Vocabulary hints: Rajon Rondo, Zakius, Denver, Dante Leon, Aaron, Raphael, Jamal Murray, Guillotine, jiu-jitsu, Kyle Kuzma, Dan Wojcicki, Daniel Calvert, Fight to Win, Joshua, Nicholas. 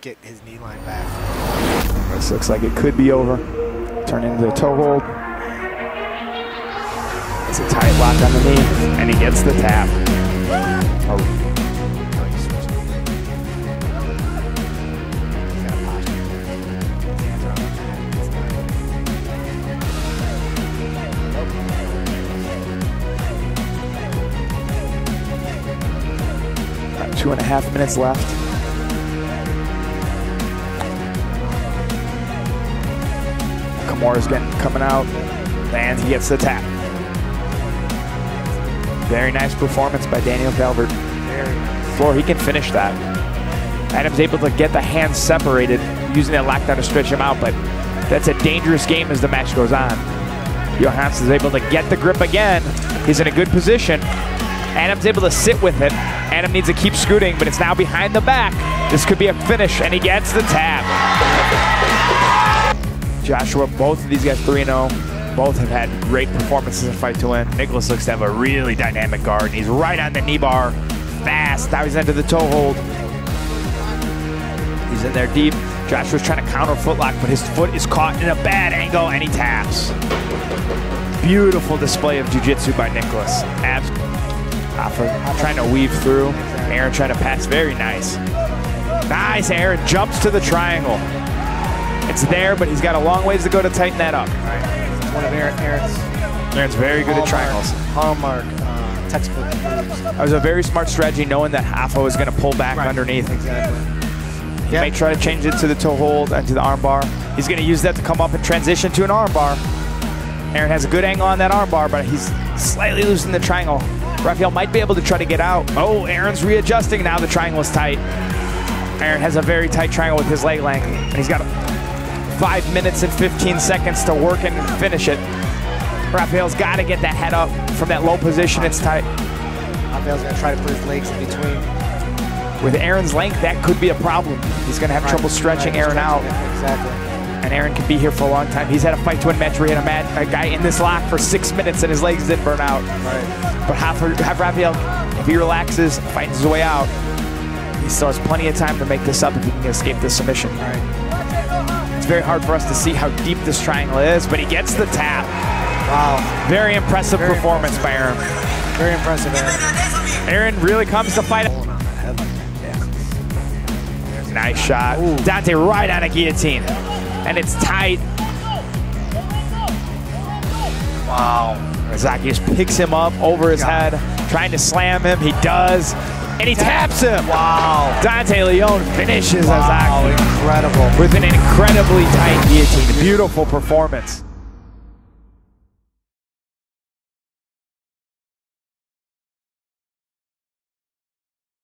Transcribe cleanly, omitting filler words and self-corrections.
get his knee line back. This looks like it could be over. Turn into a toe hold. It's a tight lock on the knee, and he gets the tap. Oh. About 2.5 minutes left. Kamara's coming out, and he gets the tap. Very nice performance by Daniel Calvert. Floor, he can finish that. Adam's able to get the hands separated, using that lockdown to stretch him out, but that's a dangerous game as the match goes on. Johansson's able to get the grip again. He's in a good position. Adam's able to sit with it. Adam needs to keep scooting, but it's now behind the back. This could be a finish, and he gets the tap. Joshua, both of these guys 3-0. Both have had great performances in Fight to Win. Nicholas looks to have a really dynamic guard, and he's right on the knee bar, fast. Now he's into the toe hold. He's in there deep. Joshua's trying to counter footlock, but his foot is caught in a bad angle, and he taps. Beautiful display of jiu-jitsu by Nicholas. Trying to weave through. Aaron trying to pass, very nice. Nice, Aaron jumps to the triangle. It's there, but he's got a long ways to go to tighten that up. One of Aaron's very good at triangles. Hallmark textbook moves. That was a very smart strategy, knowing that Hafo is going to pull back underneath. Exactly. He may try to change it to the toe hold and to the armbar. He's going to use that to come up and transition to an armbar. Aaron has a good angle on that armbar, but he's slightly losing the triangle. Raphael might be able to try to get out. Oh, Aaron's readjusting now. The triangle is tight. Aaron has a very tight triangle with his leg length, and he's got 5 minutes and 15 seconds to work and finish it. Raphael's got to get that head up from that low position. It's tight. Raphael's going to try to put his legs in between. With Aaron's length, that could be a problem. He's going to have trouble stretching Aaron out. Exactly. And Aaron can be here for a long time. He's had a Fight to Win match where he had a guy in this lock for 6 minutes and his legs didn't burn out. Right. But have Raphael, if he relaxes, finds his way out, he still has plenty of time to make this up if he can escape this submission. It's very hard for us to see how deep this triangle is, but he gets the tap. Wow. Very impressive performance by Aaron. Very impressive, Aaron. Aaron really comes to fight. Yeah. Nice shot. Ooh. Dante right on a guillotine. And it's tight. Wow. Zakius picks him up over his head, trying to slam him. He does. And he taps him. Wow. Dante Leon finishes Zakius. Wow, incredible. With an incredibly tight guillotine. Beautiful performance.